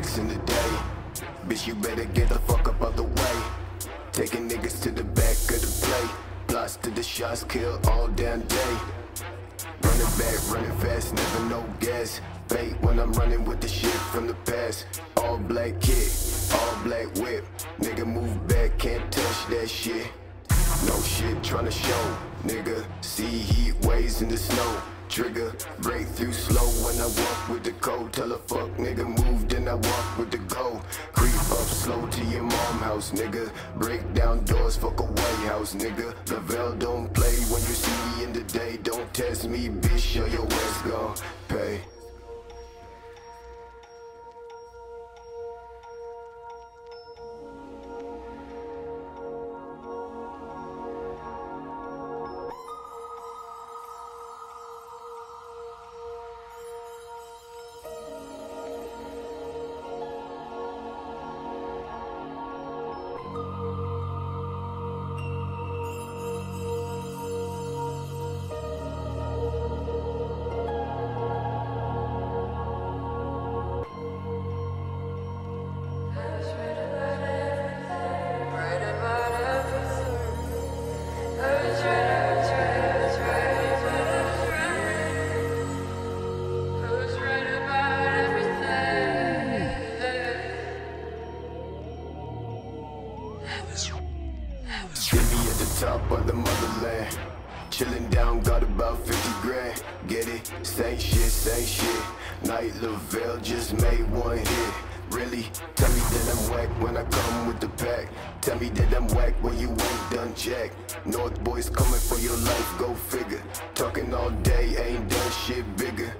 racks in the day. Bitch, you better get the fuck up out the way. Taking niggas to the back of the plate. Plots to the shots, kill all damn day. Running back, running fast, never no gas. Bait when I'm running with the shit from the past. All black kid, all black whip. Nigga move back, can't touch that shit. No shit tryna show, nigga. See heat waves in the snow. Trigger, break through slow when I walk with the code. Tell a fuck nigga move, then I walk with the go. Creep up slow to your mom house, nigga. Break down doors, fuck a White House, nigga. Lovell don't play when you see me in the day. Don't test me, bitch, or your ass gon' pay. Top of the motherland, chilling down, got about 50 grand. Get it? Same shit, same shit. Night Lovell just made one hit. Really? Tell me that I'm whack when I come with the pack. Tell me that I'm whack when you ain't done jack. North boys coming for your life, go figure. Talking all day, ain't done shit bigger.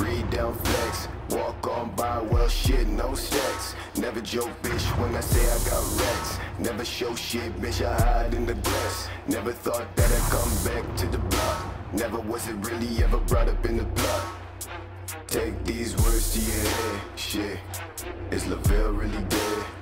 Read down flex, walk on by, well shit, no stacks. Never joke, bitch, when I say I got racks. Never show shit, bitch, I hide in the grass. Never thought that I'd come back to the block. Never was it really ever brought up in the plot. Take these words to your head, shit. Is Lovell really dead?